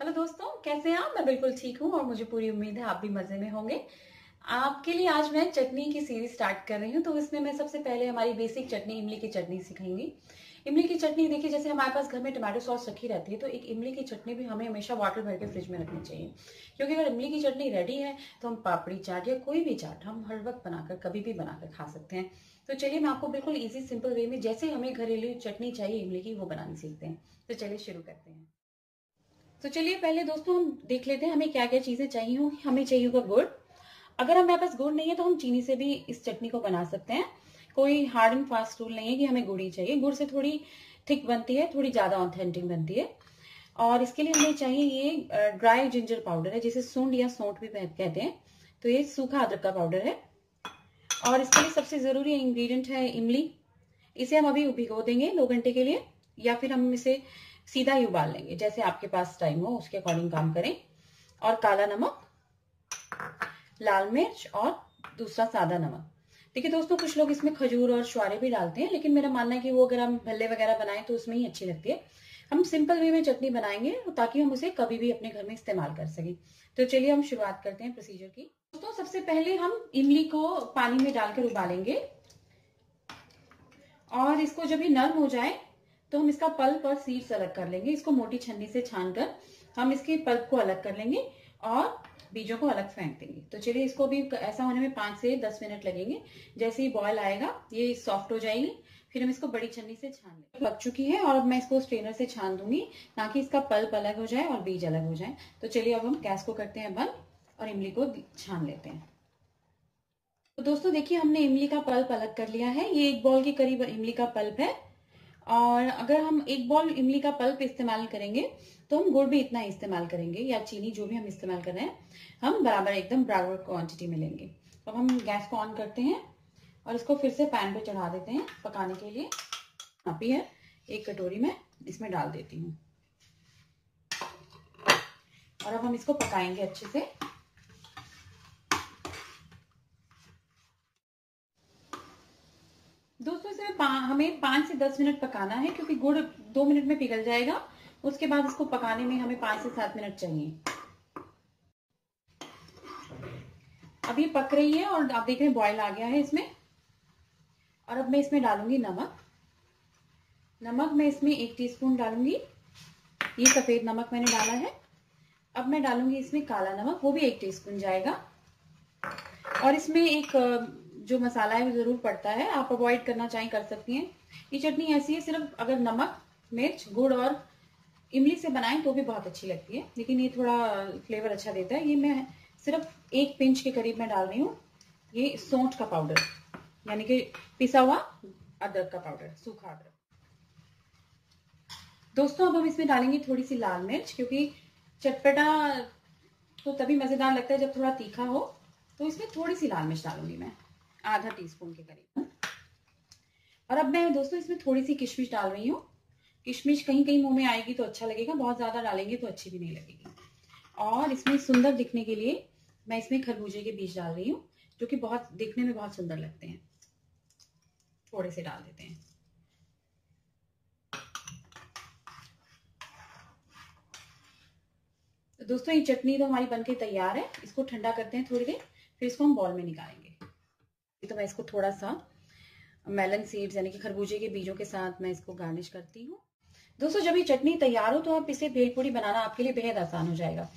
Hello दोस्तों, कैसे हैं आप? मैं बिल्कुल ठीक हूँ और मुझे पूरी उम्मीद है आप भी मजे में होंगे। आपके लिए आज मैं चटनी की सीरीज स्टार्ट कर रही हूँ। तो इसमें मैं सबसे पहले हमारी बेसिक चटनी इमली की चटनी सीखेंगी। इमली की चटनी देखिए, जैसे हमारे पास घर में टमाटो सॉस रखी रहती है, तो एक इमली की चटनी भी हमें हमेशा वाटर भर के फ्रिज में रखनी चाहिए, क्योंकि अगर इमली की चटनी रेडी है तो हम पापड़ी चाट या कोई भी चाट हम हर वक्त बनाकर कभी भी बनाकर खा सकते हैं। तो चलिए मैं आपको बिल्कुल ईजी सिंपल वे में जैसे हमें घरेलू चटनी चाहिए इमली की, वो बनानी सीखते हैं। तो चलिए शुरू करते हैं। तो चलिए पहले दोस्तों हम देख लेते हैं हमें क्या क्या चीज़ें चाहिए होंगी। हमें चाहिए होगा गुड़। अगर हमारे पास गुड़ नहीं है तो हम चीनी से भी इस चटनी को बना सकते हैं। कोई हार्ड एंड फास्ट रूल नहीं है कि हमें गुड़ ही चाहिए। गुड़ से थोड़ी थिक बनती है, थोड़ी ज़्यादा ऑथेंटिक बनती है। और इसके लिए हमें चाहिए ये ड्राई जिंजर पाउडर है, जिसे सूंड या सौंठ भी कहते हैं। तो ये सूखा अदरक का पाउडर है। और इसके लिए सबसे ज़रूरी इंग्रेडिएंट है इमली। इसे हम अभी भिगो देंगे 2 घंटे के लिए, या फिर हम इसे सीधा ही उबाल लेंगे, जैसे आपके पास टाइम हो उसके अकॉर्डिंग काम करें। और काला नमक, लाल मिर्च और दूसरा सादा नमक। देखिए दोस्तों, कुछ लोग इसमें खजूर और छुआरे भी डालते हैं, लेकिन मेरा मानना है कि वो अगर हम भल्ले वगैरह बनाएं तो उसमें ही अच्छी लगती है। हम सिंपल वे में चटनी बनाएंगे ताकि हम उसे कभी भी अपने घर में इस्तेमाल कर सकें। तो चलिए हम शुरुआत करते हैं प्रोसीजर की। दोस्तों सबसे पहले हम इमली को पानी में डालकर उबालेंगे, और इसको जब ये नरम हो जाए तो हम इसका पल्प और सीड्स अलग कर लेंगे। इसको मोटी छन्नी से छानकर हम इसके पल्प को अलग कर लेंगे और बीजों को अलग फेंक देंगे। तो चलिए इसको भी ऐसा होने में 5 से 10 मिनट लगेंगे। जैसे ही बॉयल आएगा ये सॉफ्ट हो जाएगी, फिर हम इसको बड़ी छन्नी से छान लेंगे। पक चुकी है और मैं इसको स्ट्रेनर से छान दूंगी, ताकि इसका पल्प अलग हो जाए और बीज अलग हो जाए। तो चलिए अब हम गैस को करते हैं बंद और इमली को छान लेते हैं। तो दोस्तों देखिए, हमने इमली का पल्प अलग कर लिया है। ये 1 बॉल के करीब इमली का पल्प है, और अगर हम 1 बॉल इमली का पल्प इस्तेमाल करेंगे तो हम गुड़ भी इतना ही इस्तेमाल करेंगे, या चीनी जो भी हम इस्तेमाल कर रहे हैं हम बराबर एकदम बराबर क्वांटिटी में लेंगे। अब हम गैस को ऑन करते हैं और इसको फिर से पैन पे चढ़ा देते हैं पकाने के लिए। काफी है, 1 कटोरी में इसमें डाल देती हूँ, और अब हम इसको पकाएंगे अच्छे से। दोस्तों इसमें हमें 5 से 10 मिनट पकाना है, क्योंकि गुड़ 2 मिनट में पिघल जाएगा। उसके बाद इसको पकाने में हमें 5 से 7 मिनट चाहिए। अब ये पक रही है और आप देख रहे हैं बॉयल आ गया है इसमें। और अब मैं इसमें डालूंगी नमक। नमक मैं इसमें 1 टीस्पून डालूंगी। ये सफेद नमक मैंने डाला है। अब मैं डालूंगी इसमें काला नमक, वो भी 1 टीस्पून जाएगा। और इसमें एक जो मसाला है वो जरूर पड़ता है, आप अवॉइड करना चाहें कर सकती हैं। ये चटनी ऐसी है, सिर्फ अगर नमक, मिर्च, गुड़ और इमली से बनाएं तो भी बहुत अच्छी लगती है, लेकिन ये थोड़ा फ्लेवर अच्छा देता है। ये मैं सिर्फ 1 पिंच के करीब मैं डाल रही हूँ ये सौंठ का पाउडर, यानी कि पिसा हुआ अदरक का पाउडर, सूखा अदरक। दोस्तों अब हम इसमें डालेंगे थोड़ी सी लाल मिर्च, क्योंकि चटपटा तो तभी मज़ेदार लगता है जब थोड़ा तीखा हो। तो इसमें थोड़ी सी लाल मिर्च डालूंगी मैं, आधा टीस्पून के करीब। और अब मैं दोस्तों इसमें थोड़ी सी किशमिश डाल रही हूँ। किशमिश कहीं कहीं मुंह में आएगी तो अच्छा लगेगा, बहुत ज़्यादा डालेंगे तो अच्छी भी नहीं लगेगी। और इसमें सुंदर दिखने के लिए मैं इसमें खरबूजे के बीज डाल रही हूँ, जो कि बहुत दिखने में बहुत सुंदर लगते हैं। थोड़े से डाल देते हैं। तो दोस्तों ये चटनी तो हमारी बनके तैयार है। इसको ठंडा करते हैं थोड़ी देर, फिर इसको हम बॉल में निकालेंगे। तो मैं इसको थोड़ा सा मेलन सीड्स यानी कि खरबूजे के बीजों के साथ मैं इसको गार्निश करती हूँ। दोस्तों जब ये चटनी तैयार हो तो आप इसे भेलपूरी बनाना आपके लिए बेहद आसान हो जाएगा।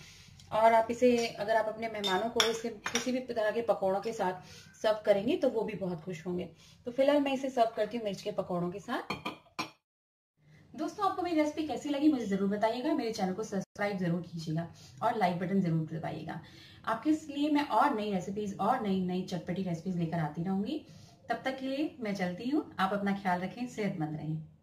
और आप इसे अगर आप अपने मेहमानों को इसे किसी भी तरह के पकौड़ों के साथ सर्व करेंगे तो वो भी बहुत खुश होंगे। तो फिलहाल मैं इसे सर्व करती हूँ मिर्च के पकौड़ों के साथ। दोस्तों आपको मेरी रेसिपी कैसी लगी मुझे जरूर बताइएगा। मेरे चैनल को सब्सक्राइब जरूर कीजिएगा और लाइक बटन जरूर दबाइएगा। आपके लिए मैं और नई रेसिपीज और नई चटपटी रेसिपीज लेकर आती रहूंगी। तब तक के लिए मैं चलती हूँ। आप अपना ख्याल रखें, सेहतमंद रहें।